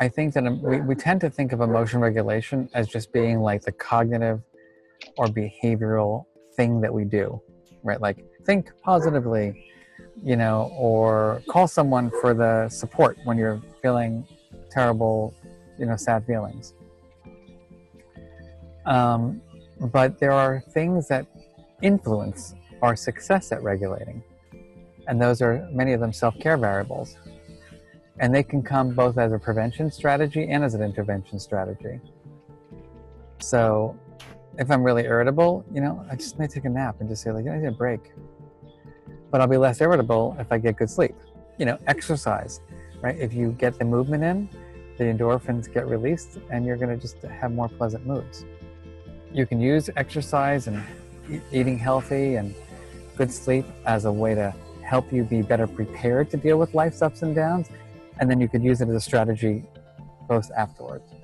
I think that we tend to think of emotion regulation as just being like the cognitive or behavioral thing that we do, right? Like think positively, you know, or call someone for the support when you're feeling terrible, you know, sad feelings. But there are things that influence our success at regulating. And those are, many of them, self-care variables. And they can come both as a prevention strategy and as an intervention strategy. So if I'm really irritable, you know, I just may take a nap and just say, like, I need a break. But I'll be less irritable if I get good sleep. You know, exercise, right? If you get the movement in, the endorphins get released and you're going to just have more pleasant moods. You can use exercise and eating healthy and good sleep as a way to help you be better prepared to deal with life's ups and downs. And then you could use it as a strategy both afterwards.